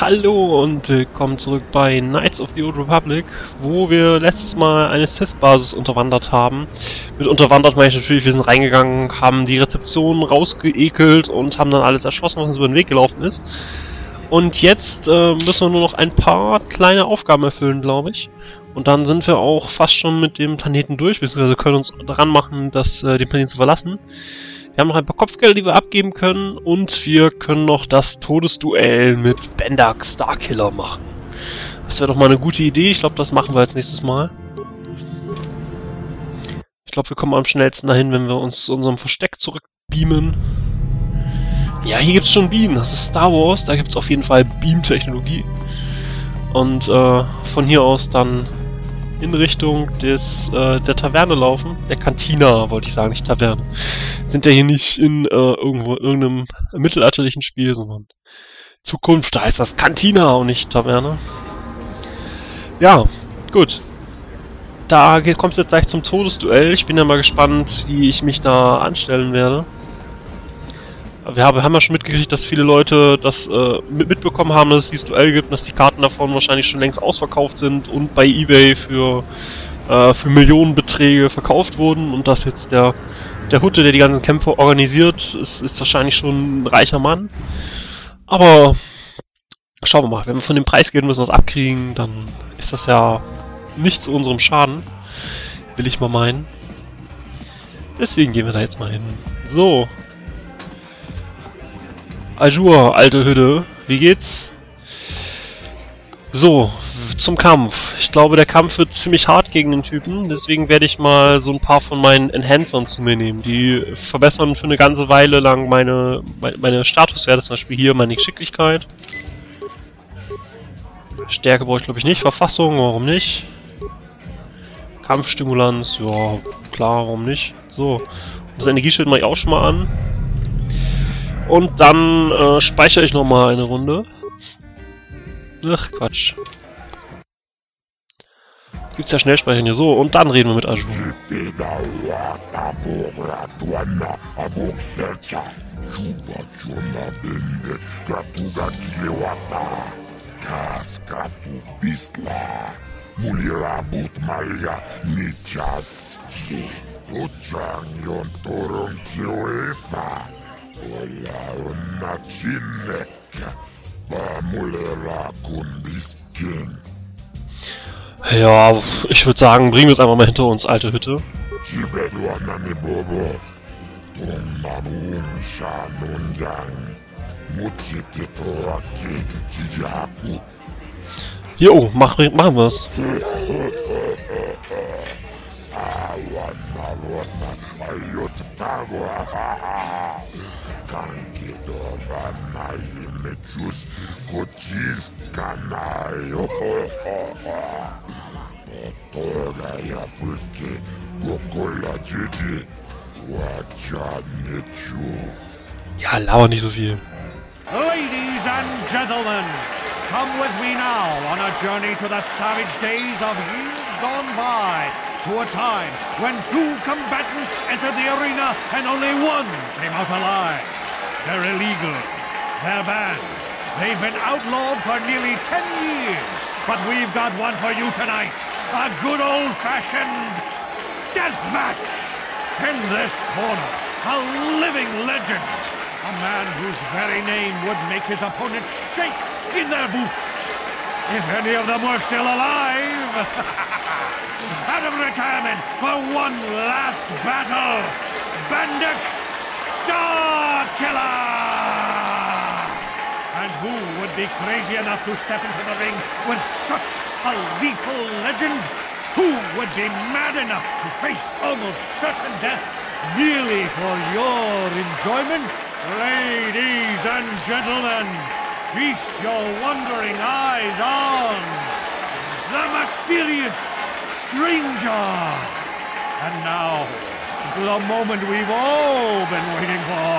Hallo und willkommen zurück bei Knights of the Old Republic, wo wir letztes Mal eine Sith-Basis unterwandert haben. Mit unterwandert meine ich natürlich, wir sind reingegangen, haben die Rezeption rausgeekelt und haben dann alles erschossen, was uns über den Weg gelaufen ist. Und jetzt müssen wir nur noch ein paar kleine Aufgaben erfüllen, glaube ich. Und dann sind wir auch fast schon mit dem Planeten durch, beziehungsweise können uns daran machen, den Planeten zu verlassen. Wir haben noch ein paar Kopfgelder, die wir abgeben können, und wir können noch das Todesduell mit Bendak Starkiller machen. Das wäre doch mal eine gute Idee. Ich glaube, das machen wir als nächstes Mal. Ich glaube, wir kommen am schnellsten dahin, wenn wir uns zu unserem Versteck zurückbeamen. Ja, hier gibt es schon Beam. Das ist Star Wars. Da gibt es auf jeden Fall Beam-Technologie. Und von hier aus dann in Richtung der Taverne laufen. Der Kantina, wollte ich sagen, nicht Taverne. Sind ja hier nicht in irgendeinem mittelalterlichen Spiel, sondern Zukunft, da heißt das Kantina und nicht Taverne. Ja, gut. Da kommt es jetzt gleich zum Todesduell. Ich bin ja mal gespannt, wie ich mich da anstellen werde. Wir haben ja schon mitgekriegt, dass viele Leute das mitbekommen haben, dass es dieses Duell gibt und dass die Karten davon wahrscheinlich schon längst ausverkauft sind und bei eBay für Millionenbeträge verkauft wurden, und dass jetzt der Hutte, der die ganzen Kämpfe organisiert, ist wahrscheinlich schon ein reicher Mann. Aber schauen wir mal, wenn wir von dem Preisgeld müssen was abkriegen, dann ist das ja nicht zu unserem Schaden, will ich mal meinen. Deswegen gehen wir da jetzt mal hin. So. Ajur, alte Hütte, wie geht's? So, zum Kampf. Ich glaube, der Kampf wird ziemlich hart gegen den Typen, deswegen werde ich mal so ein paar von meinen Enhancern zu mir nehmen. Die verbessern für eine ganze Weile lang meine Statuswerte, zum Beispiel hier meine Geschicklichkeit. Stärke brauche ich, glaube ich, nicht. Verfassung, warum nicht? Kampfstimulanz, ja, klar, warum nicht? So, das Energieschild mache ich auch schon mal an. Und dann speichere ich nochmal eine Runde. Ach, Quatsch. Gibt's ja Schnellspeichern hier. So, und dann reden wir mit Ajur. Ja, ich würde sagen, bringen wir es einfach mal hinter uns, alte Hütte. Jo, machen wir's. Ja, lauer nicht so viel. Ladies and gentlemen, come with me now on a journey to the savage days of years gone by, to a time when two combatants entered the arena and only one came out alive. They're illegal. They're banned. They've been outlawed for nearly 10 years. But we've got one for you tonight. A good old-fashioned death match. In this corner, a living legend. A man whose very name would make his opponents shake in their boots. If any of them were still alive. Out of retirement for one last battle. Bendak Starkiller! And who would be crazy enough to step into the ring with such a lethal legend? Who would be mad enough to face almost certain death merely for your enjoyment? Ladies and gentlemen, feast your wondering eyes on the mysterious stranger. And now, the moment we've all been waiting for.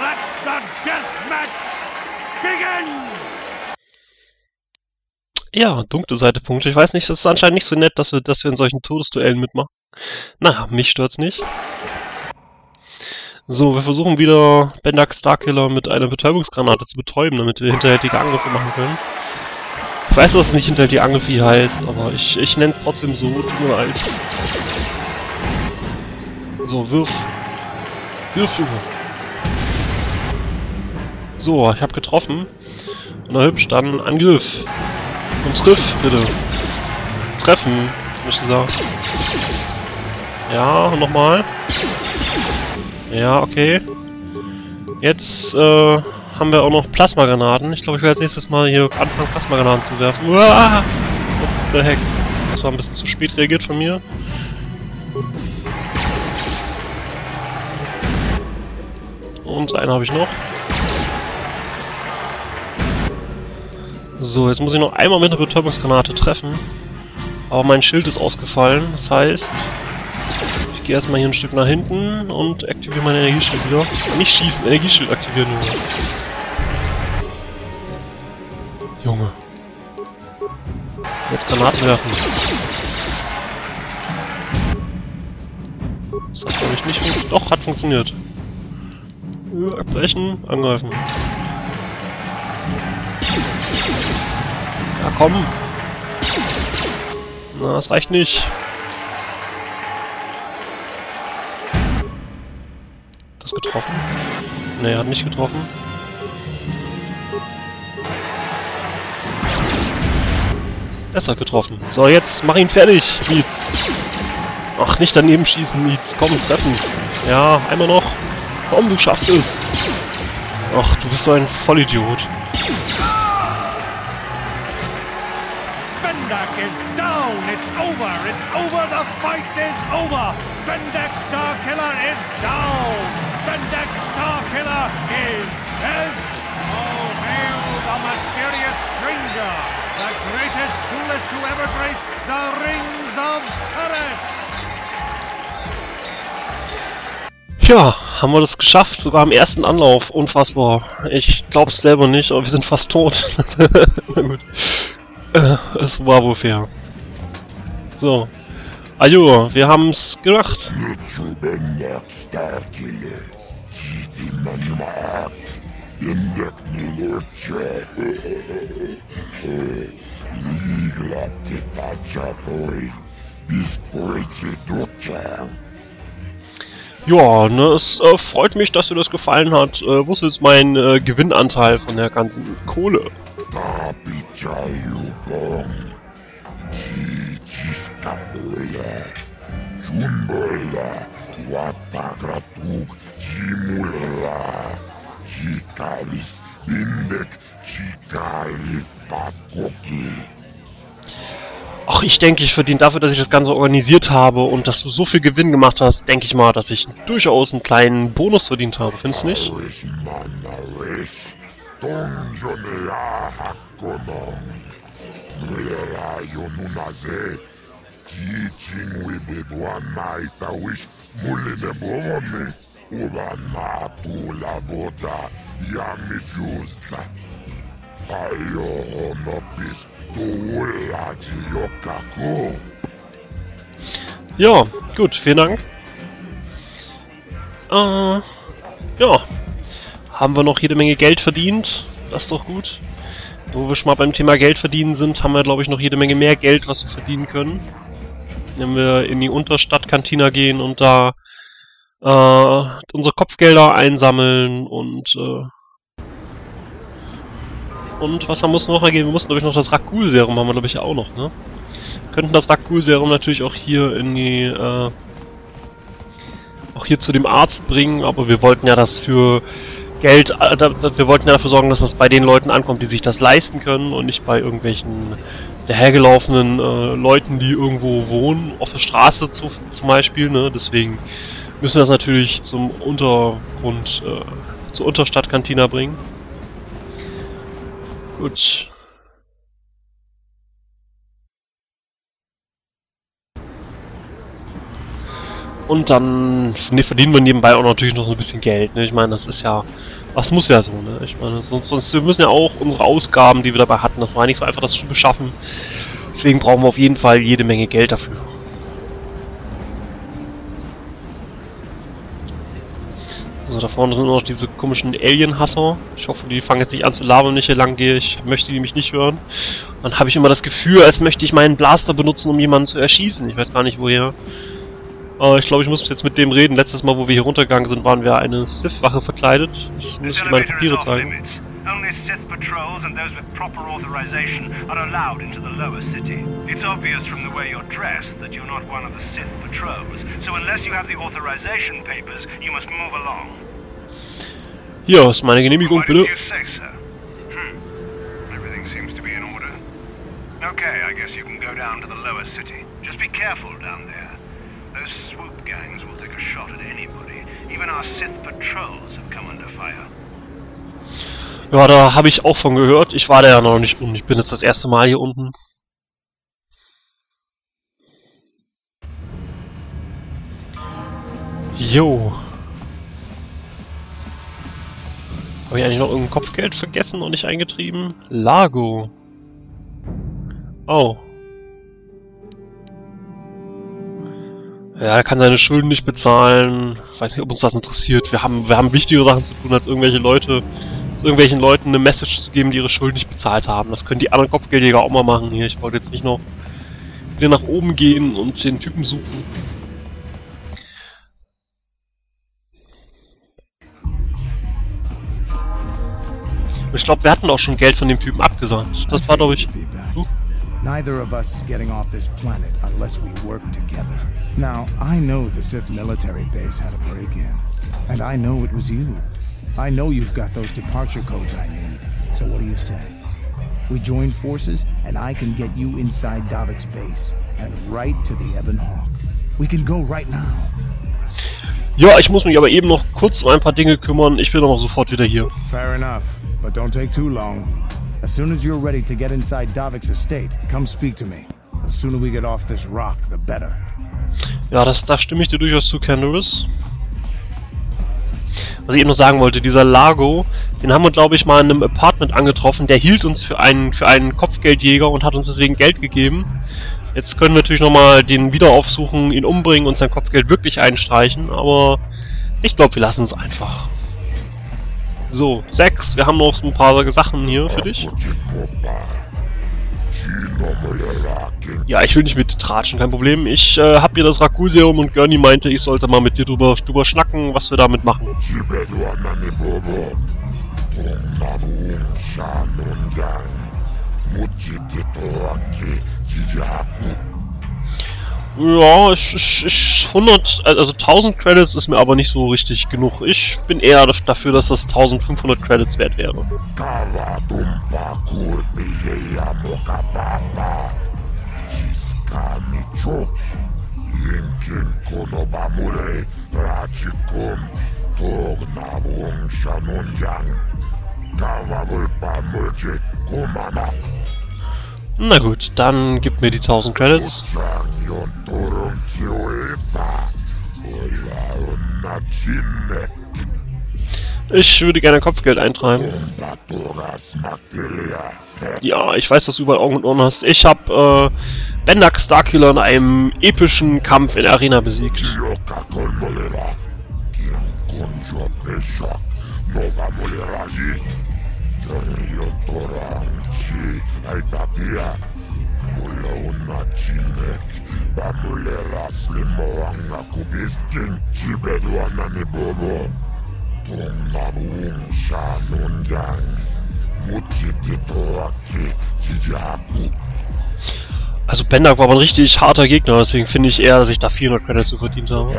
Let the death match. Ja, dunkle Seite Punkte. Ich weiß nicht, das ist anscheinend nicht so nett, dass wir in solchen Todesduellen mitmachen. Naja, mich stört's nicht. So, wir versuchen wieder Bendak Starkiller mit einer Betäubungsgranate zu betäuben, damit wir hinterhältige Angriffe machen können. Ich weiß, dass es nicht hinterhältige Angriffe hier heißt, aber ich nenne es trotzdem so, tut mir leid. So, wirf. Wirf, Junge. So, ich habe getroffen. Na hübsch, dann Angriff. Und triff, bitte. Treffen, hab ich gesagt. Ja, und nochmal. Ja, okay. Jetzt haben wir auch noch Plasmagranaten. Ich glaube, ich werde als nächstes mal hier anfangen, Plasmagranaten zu werfen. Uah! What the heck? Das war ein bisschen zu spät reagiert von mir. Und einen habe ich noch. So, jetzt muss ich noch einmal mit einer Betäubungsgranate treffen. Aber mein Schild ist ausgefallen. Das heißt, ich gehe erstmal hier ein Stück nach hinten und aktiviere mein Energieschild wieder. Nicht schießen, Energieschild aktivieren, Junge. Junge. Jetzt Granaten werfen. Das hat glaube ich nicht funktioniert. Doch, hat funktioniert. Abbrechen, angreifen. Ja, komm. Na, das reicht nicht. Getroffen? Ne, er hat nicht getroffen. Es hat getroffen. So, jetzt mach ihn fertig, Mietz. Ach, nicht daneben schießen, Mietz. Komm, treffen. Ja, einmal noch. Komm, du schaffst es. Ach, du bist so ein Vollidiot. Bendak is down. It's over. It's over. The fight is over. Bendak Starkiller is down. Bendak Starkiller is dead! All hail the mysterious stranger! The greatest duelist to ever grace the rings of Taris! Ja, haben wir das geschafft, sogar am ersten Anlauf. Unfassbar. Ich glaub's selber nicht, aber wir sind fast tot. Na gut. Es war wohl fair. So. Ajo, wir haben's gemacht. Ja, ne, es freut mich, dass dir das gefallen hat. Wo ist jetzt mein Gewinnanteil von der ganzen Kohle? Ach, ich denke, ich verdiene dafür, dass ich das Ganze organisiert habe und dass du so viel Gewinn gemacht hast, denke ich mal, dass ich durchaus einen kleinen Bonus verdient habe, findest du nicht? Ja, gut, vielen Dank. Ja, haben wir noch jede Menge Geld verdient, das ist doch gut. Wo wir schon mal beim Thema Geld verdienen sind, haben wir, glaube ich, noch jede Menge mehr Geld, was wir verdienen können. Wenn wir in die Unterstadtkantina gehen und da unsere Kopfgelder einsammeln und was haben wir uns noch ergeben? Wir mussten, glaube ich, noch das Rakghoul-Serum haben wir, glaube ich, auch noch, ne? Wir könnten das Rakghoul-Serum natürlich auch hier in die, auch hier zu dem Arzt bringen, aber wir wollten ja das für Geld, wir wollten ja dafür sorgen, dass das bei den Leuten ankommt, die sich das leisten können und nicht bei irgendwelchen dahergelaufenen Leuten, die irgendwo wohnen, auf der Straße zum Beispiel, ne? Deswegen müssen wir das natürlich zum Untergrund, zur Unterstadtkantina bringen. Gut. Und dann verdienen wir nebenbei auch natürlich noch so ein bisschen Geld, ne? Ich meine, das ist ja... Das muss ja so, ne? Ich meine, sonst wir müssen ja auch unsere Ausgaben, die wir dabei hatten, das war ja nicht so einfach, das zu beschaffen. Deswegen brauchen wir auf jeden Fall jede Menge Geld dafür. da vorne sind noch diese komischen Alien-Hasser. Ich hoffe, die fangen jetzt nicht an zu labern, wenn ich hier lang gehe. Ich möchte die mich nicht hören. Dann habe ich immer das Gefühl, als möchte ich meinen Blaster benutzen, um jemanden zu erschießen. Ich weiß gar nicht, woher. Aber ich glaube, ich muss jetzt mit dem reden. Letztes Mal, wo wir hier runtergegangen sind, waren wir eine Sith-Wache verkleidet. Ich muss ihm meine Papiere zeigen. Only Sith patrols and those with proper authorization are allowed into the lower city. It's obvious from the way you're dressed that you're not one of the Sith patrols. So unless you have the authorization papers, you must move along. Hier ist meine Genehmigung, bitte. Everything seems to be in order. Okay, I guess you can go down to the lower city. Just be careful down there. Those swoop gangs will take a shot at anybody. Even our Sith patrols have come under fire. Ja, da habe ich auch von gehört. Ich war da ja noch nicht unten. Ich bin jetzt das erste Mal hier unten. Jo. Habe ich eigentlich noch irgendein Kopfgeld vergessen und nicht eingetrieben? Lago. Oh. Ja, er kann seine Schulden nicht bezahlen. Ich weiß nicht, ob uns das interessiert. Wir haben wichtigere Sachen zu tun, als irgendwelchen Leuten eine Message zu geben, die ihre Schulden nicht bezahlt haben. Das können die anderen Kopfgeldjäger auch mal machen hier. Ich wollte jetzt nicht noch wieder nach oben gehen und den Typen suchen. Ich glaube, wir hatten auch schon Geld von dem Typen abgesagt. Das war, glaube ich... Neither of us is getting off this planet unless we work together. Now, I know the Sith military base had a break-in. And I know it was you. I know you've got those departure codes I need, so what do you say? We join forces, and I can get you inside Davik's base, and right to the Ebon Hawk. We can go right now. Ja, ich muss mich aber eben noch kurz um ein paar Dinge kümmern. Ich bin aber sofort wieder hier. Fair enough, but don't take too long. As soon as you're ready to get inside Davik's estate, come speak to me. The sooner we get off this rock, the better. Ja, da stimme ich dir durchaus zu, Canderous. Was ich eben noch sagen wollte, dieser Lago, den haben wir, glaube ich, mal in einem Apartment angetroffen. Der hielt uns für einen Kopfgeldjäger und hat uns deswegen Geld gegeben. Jetzt können wir natürlich nochmal den wieder aufsuchen, ihn umbringen und sein Kopfgeld wirklich einstreichen. Aber ich glaube, wir lassen es einfach. So, 6. Wir haben noch so ein paar Sachen hier für dich. Ja, ich will nicht mit dir tratschen, kein Problem. Ich hab hier das Rakghoul-Serum und Gurney meinte, ich sollte mal mit dir drüber schnacken, was wir damit machen. Ja, 1000 Credits ist mir aber nicht so richtig genug. Ich bin eher dafür, dass das 1500 Credits wert wäre. Na gut, dann gib mir die 1000 Credits. Ich würde gerne Kopfgeld eintreiben. Ja, ich weiß, dass du überall Augen und Ohren hast. Ich habe Bendak Starkiller in einem epischen Kampf in der Arena besiegt. Also Bendak war aber ein richtig harter Gegner, deswegen finde ich eher, dass ich da 400 Credits zu verdient habe.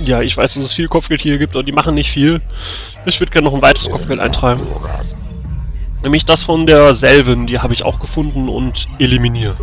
Ja, ich weiß, dass es viel Kopfgeld hier gibt, aber die machen nicht viel. Ich würde gerne noch ein weiteres Kopfgeld eintreiben. Nämlich das von der Selven, die habe ich auch gefunden und eliminiert.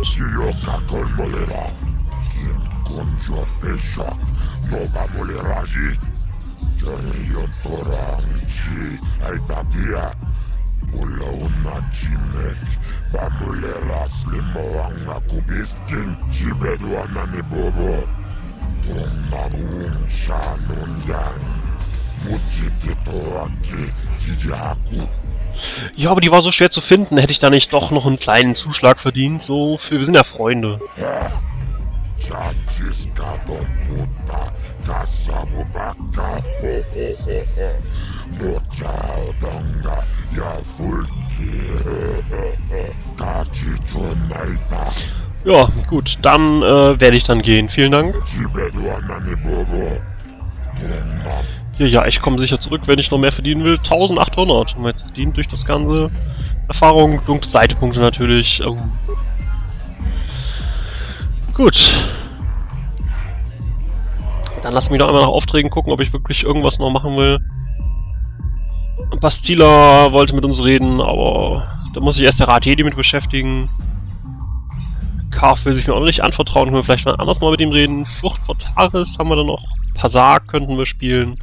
Ja, aber die war so schwer zu finden. Hätte ich da nicht doch noch einen kleinen Zuschlag verdient? So, für, wir sind ja Freunde. Ja, gut, dann werde ich dann gehen. Vielen Dank. Ja, ja, ich komme sicher zurück, wenn ich noch mehr verdienen will. 1800 haben wir jetzt verdient durch das Ganze. Erfahrung, dunkle Seitepunkte natürlich. Gut. Dann lass mich doch einmal nach Aufträgen gucken, ob ich wirklich irgendwas noch machen will. Bastila wollte mit uns reden, aber da muss ich erst der Rat Jedi mit beschäftigen. Carth will sich mir auch nicht anvertrauen, können wir vielleicht mal anders mal mit ihm reden. Flucht vor Taris haben wir dann noch. Pasar könnten wir spielen.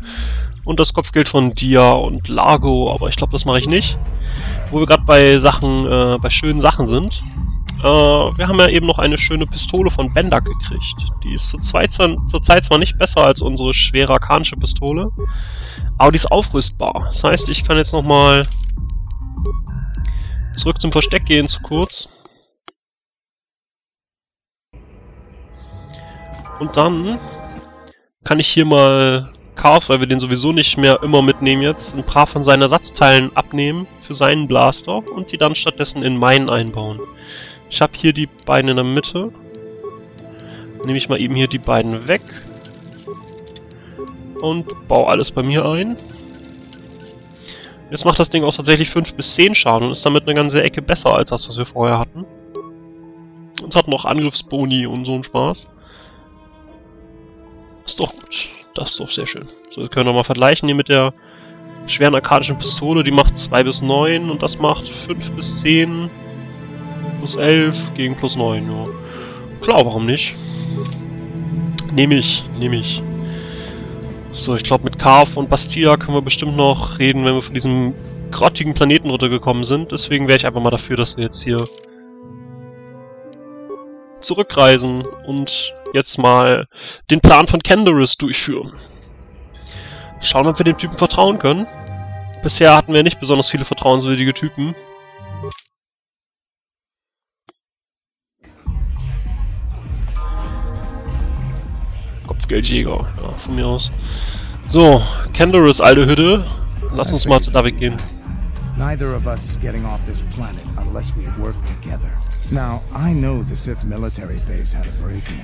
Und das Kopfgeld von Dia und Largo, aber ich glaube, das mache ich nicht. Wo wir gerade bei Sachen, bei schönen Sachen sind. Wir haben ja eben noch eine schöne Pistole von Bendak gekriegt. Die ist zurzeit zwar nicht besser als unsere schwere arkanische Pistole, aber die ist aufrüstbar. Das heißt, ich kann jetzt nochmal zurück zum Versteck gehen, zu kurz. Und dann kann ich hier mal Carth, weil wir den sowieso nicht mehr immer mitnehmen jetzt, ein paar von seinen Ersatzteilen abnehmen für seinen Blaster und die dann stattdessen in meinen einbauen. Ich habe hier die beiden in der Mitte. Nehme ich mal eben hier die beiden weg. Und baue alles bei mir ein. Jetzt macht das Ding auch tatsächlich 5 bis 10 Schaden und ist damit eine ganze Ecke besser als das, was wir vorher hatten. Uns hatten auch Angriffsboni und so einen Spaß. Ist doch gut. Das ist doch sehr schön. So, wir können nochmal vergleichen hier mit der schweren arkadischen Pistole. Die macht 2 bis 9 und das macht 5 bis 10. Plus 11 gegen plus 9, ja. Klar, warum nicht? Nehme ich. So, ich glaube mit Carth und Bastila können wir bestimmt noch reden, wenn wir von diesem grottigen Planeten runtergekommen sind. Deswegen wäre ich einfach mal dafür, dass wir jetzt hier zurückreisen und jetzt mal den Plan von Canderous durchführen. Schauen, ob wir dem Typen vertrauen können. Bisher hatten wir nicht besonders viele vertrauenswürdige Typen. Kopfgeldjäger, ja, von mir aus. So, Canderous, alte Hütte. Lass uns mal zu Davik gehen. Neither of us is getting off this planet unless we work together. Now, I know the Sith military base had a break-in,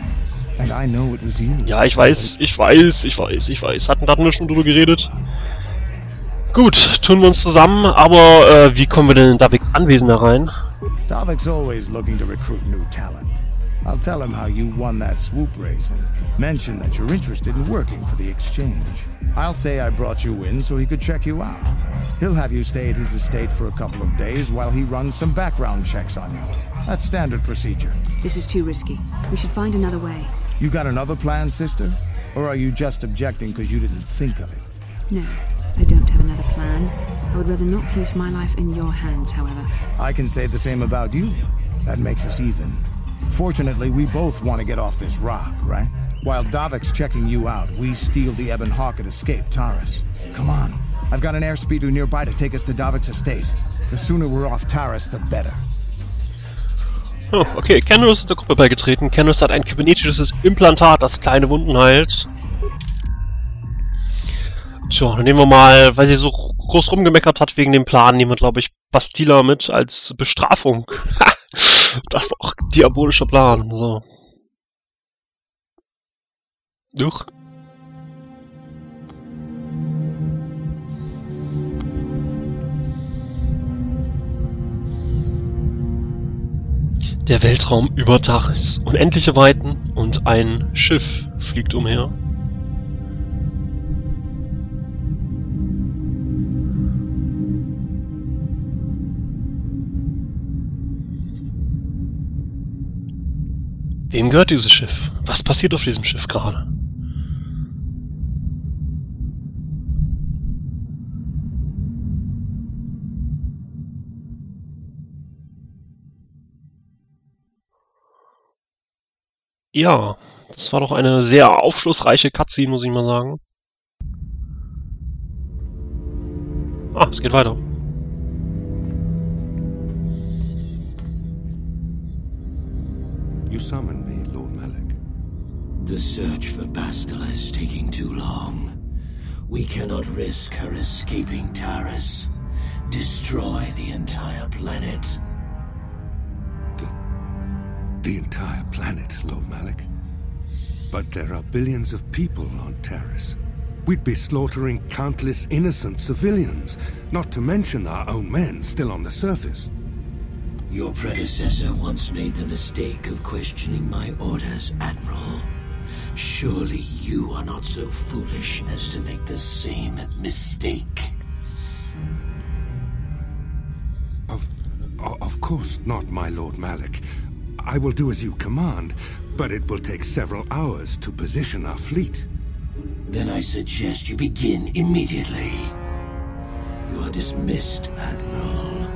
and I know it was you. Ja, ich weiß. Hatten wir schon drüber geredet? Gut, tun wir uns zusammen, aber wie kommen wir denn in Daviks Anwesen herein? Davik's always looking to recruit new talent. I'll tell him how you won that swoop race and mention that you're interested in working for the exchange. I'll say I brought you in so he could check you out. He'll have you stay at his estate for a couple of days while he runs some background checks on you. That's standard procedure. This is too risky. We should find another way. You got another plan, sister? Or are you just objecting because you didn't think of it? No, I don't have another plan. I would rather not place my life in your hands, however. I can say the same about you. That makes us even. Fortunately, we both want to get off this rock, right? While Davik's checking you out, we steal the Ebon Hawk and escape Taris. Come on. I've got an airspeeder nearby to take us to Davik's estate. The sooner we're off Taris, the better. Oh, okay. Canderous ist der Gruppe beigetreten. Canderous hat ein kybernetisches Implantat, das kleine Wunden heilt. Tja, dann nehmen wir mal, weil sie so groß rumgemeckert hat wegen dem Plan, nehmen wir, glaube ich, Bastila mit als Bestrafung. Ha! Das ist doch ein diabolischer Plan, so. Duch. Der Weltraum über Taris. Unendliche Weiten und ein Schiff fliegt umher. Wem gehört dieses Schiff? Was passiert auf diesem Schiff gerade? Ja, das war doch eine sehr aufschlussreiche Cutscene, muss ich mal sagen. Ah, es geht weiter. You summon me, Lord Malak. The search for Bastila is taking too long. We cannot risk her escaping Taris. Destroy the entire planet. The entire planet, Lord Malak? But there are billions of people on Taris. We'd be slaughtering countless innocent civilians, not to mention our own men still on the surface. Your predecessor once made the mistake of questioning my orders, Admiral. Surely you are not so foolish as to make the same mistake. Of course not, my Lord Malak. I will do as you command, but it will take several hours to position our fleet. Then I suggest you begin immediately. You are dismissed, Admiral.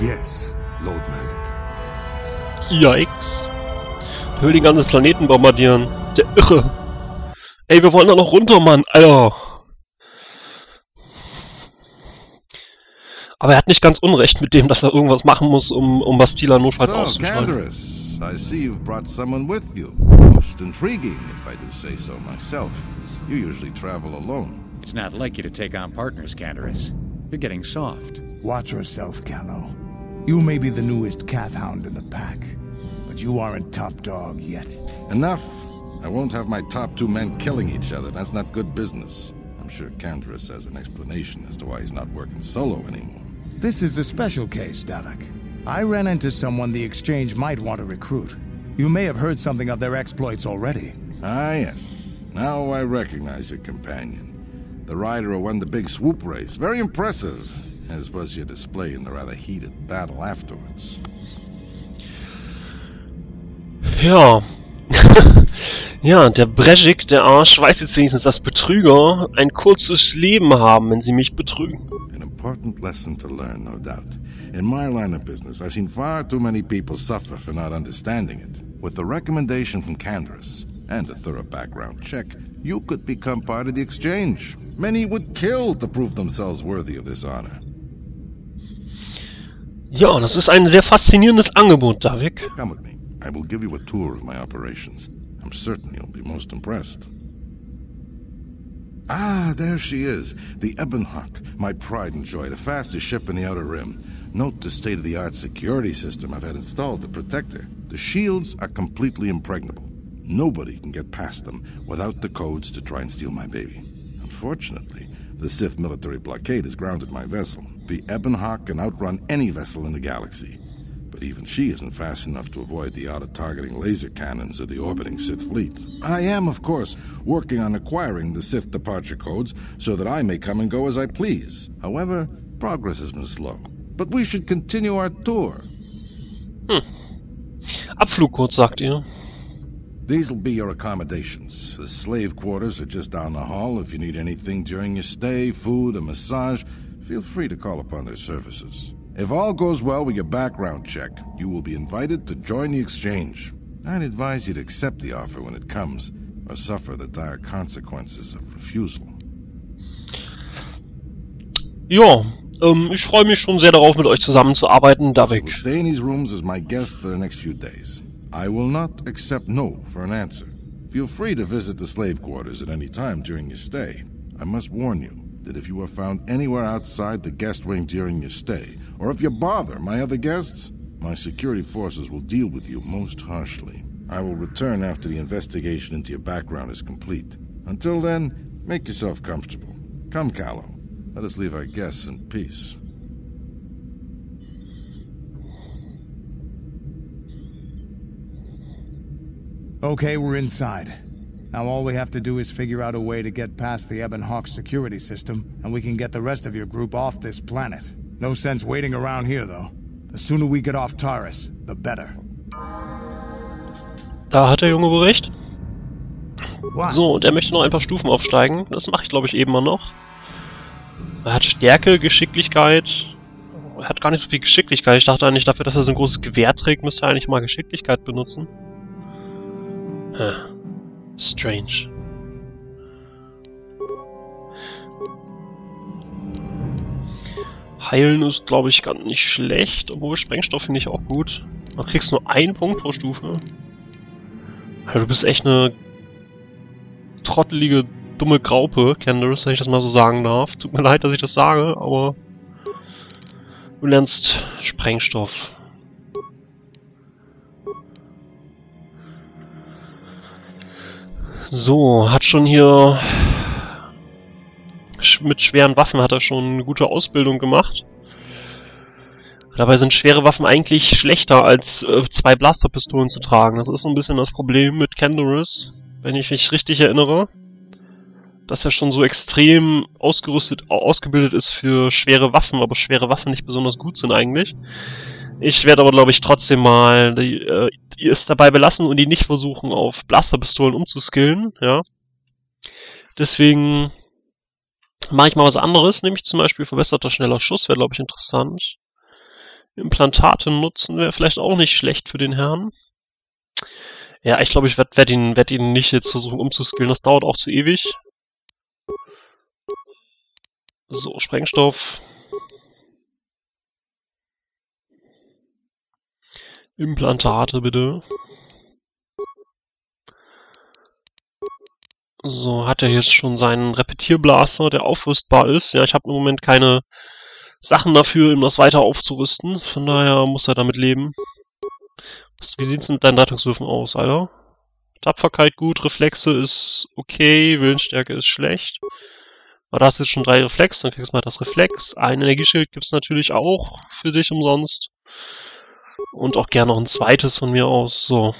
Yes, Lord Malak. Yikes. Ich will den ganzen Planeten bombardieren. Der Irre. Ey, wir wollen doch noch runter, Mann. Alter. Aber er hat nicht ganz unrecht mit dem, dass er irgendwas machen muss, um Bastila notfalls auszuschalten. Canderous, I see you've brought someone with you. Most intriguing, if I do say so myself. You usually travel alone. It's not like you to take on partners, Canderous. You're getting soft. Watch yourself, Callow. You may be the newest cat hound in the pack, but you aren't top dog yet. Enough. I won't have my top two men killing each other. That's not good business. I'm sure Canderous has an explanation as to why he's not working solo anymore. This is a special case, Davik. I ran into someone the Exchange might want to recruit. You may have heard something of their exploits already. Ah, yes. Now I recognize your companion. The rider who won the big swoop race. Very impressive, as was your display in the rather heated battle afterwards. Ja. Ja, der Brejik, der Arsch, weiß jetzt wenigstens, dass Betrüger ein kurzes Leben haben, wenn sie mich betrügen. Important lesson to learn, no doubt. In my line of business, I've seen far too many people suffer for not understanding it. With the recommendation from Canderous and a thorough background check, you could become part of the Exchange. Many would kill to prove themselves worthy of this honor. Ja, das ist ein sehr faszinierendes Angebot, Davik. Come with me. I will give you a tour of my operations. I'm certain you'll be most impressed. Ah, there she is. The Ebon Hawk, my pride and joy, the fastest ship in the Outer Rim. Note the state-of-the-art security system I've had installed to protect her. The shields are completely impregnable. Nobody can get past them without the codes to try and steal my baby. Unfortunately, the Sith military blockade has grounded my vessel. The Ebon Hawk can outrun any vessel in the galaxy. But even she isn't fast enough to avoid the auto-targeting laser cannons of the orbiting Sith fleet. I am, of course, working on acquiring the Sith departure codes so that I may come and go as I please. However, progress has been slow. But we should continue our tour. Abflugkurs, sagt ihr. These'll be your accommodations. The slave quarters are just down the hall. If you need anything during your stay, food, a massage, feel free to call upon their services. If all goes well with your background check, you will be invited to join the Exchange. I'd advise you to accept the offer when it comes, or suffer the dire consequences of refusal. Ja, ich freue mich schon sehr darauf, mit euch zusammenzuarbeiten, Davik. Stay in these rooms as my guest for the next few days. I will not accept no for an answer. Feel free to visit the slave quarters at any time during your stay. I must warn you that if you are found anywhere outside the guest wing during your stay, or if you bother my other guests, my security forces will deal with you most harshly. I will return after the investigation into your background is complete. Until then, make yourself comfortable. Come, Callow. Let us leave our guests in peace. Okay, we're inside. Now all we have to do is figure out a way to get past the Ebon Hawk security system, and we can get the rest of your group off this planet. No sense waiting around here, though. The sooner we get off Taris, the better. Da hat der Junge wohl recht. So, und er möchte noch ein paar Stufen aufsteigen. Das mache ich, glaube ich, eben mal noch. Er hat Stärke, Geschicklichkeit. Er hat gar nicht so viel Geschicklichkeit. Ich dachte eigentlich, dafür, dass er so ein großes Gewehr trägt, müsste er eigentlich mal Geschicklichkeit benutzen. Strange. Heilen ist, glaube ich, gar nicht schlecht, obwohl Sprengstoff finde ich auch gut. Man kriegst nur einen Punkt pro Stufe. Also, du bist echt eine trottelige, dumme Graupe, Canderous, wenn ich das mal so sagen darf. Tut mir leid, dass ich das sage, aber du lernst Sprengstoff. So, hat schon hier mit schweren Waffen hat er schon eine gute Ausbildung gemacht. Dabei sind schwere Waffen eigentlich schlechter als zwei Blasterpistolen zu tragen. Das ist so ein bisschen das Problem mit Canderous, wenn ich mich richtig erinnere, dass er schon so extrem ausgebildet ist für schwere Waffen, aber schwere Waffen nicht besonders gut sind eigentlich. Ich werde aber, glaube ich, trotzdem mal die es dabei belassen und die nicht versuchen, auf Blasterpistolen umzuskillen, ja. Deswegen mache ich mal was anderes, nämlich zum Beispiel verbesserter schneller Schuss, wäre, glaube ich, interessant. Implantate nutzen wäre vielleicht auch nicht schlecht für den Herrn. Ja, ich glaube, ich werd ihn nicht jetzt versuchen umzuskillen, das dauert auch zu ewig. So, Sprengstoff. Implantate, bitte. So, hat er jetzt schon seinen Repetierblaster, der aufrüstbar ist. Ja, ich habe im Moment keine Sachen dafür, um das weiter aufzurüsten. Von daher muss er damit leben. Wie sieht's denn mit deinen Rettungswürfen aus, Alter? Tapferkeit gut, Reflexe ist okay, Willensstärke ist schlecht. Aber da hast du jetzt schon 3 Reflex, dann kriegst du mal das Reflex. Ein Energieschild gibt's natürlich auch für dich umsonst. Und auch gerne noch ein zweites von mir aus, so.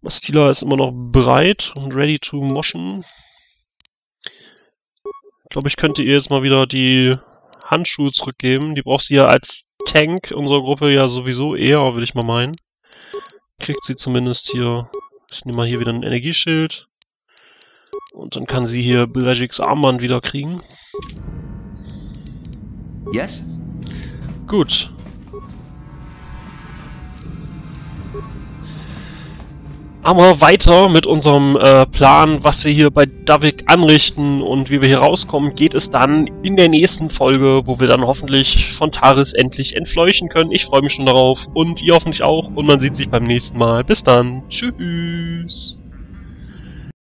Bastila ist immer noch bereit und ready to moschen. Ich glaube, ich könnte ihr jetzt mal wieder die Handschuhe zurückgeben. Die braucht sie ja als Tank unserer Gruppe ja sowieso eher, würde ich mal meinen. Kriegt sie zumindest hier. Ich nehme mal hier wieder ein Energieschild. Und dann kann sie hier Brejiks Armband wieder kriegen. Yes? Gut. Aber weiter mit unserem Plan, was wir hier bei Davik anrichten und wie wir hier rauskommen, geht es dann in der nächsten Folge, wo wir dann hoffentlich von Taris endlich entfleuchen können. Ich freue mich schon darauf und ihr hoffentlich auch und man sieht sich beim nächsten Mal. Bis dann. Tschüss.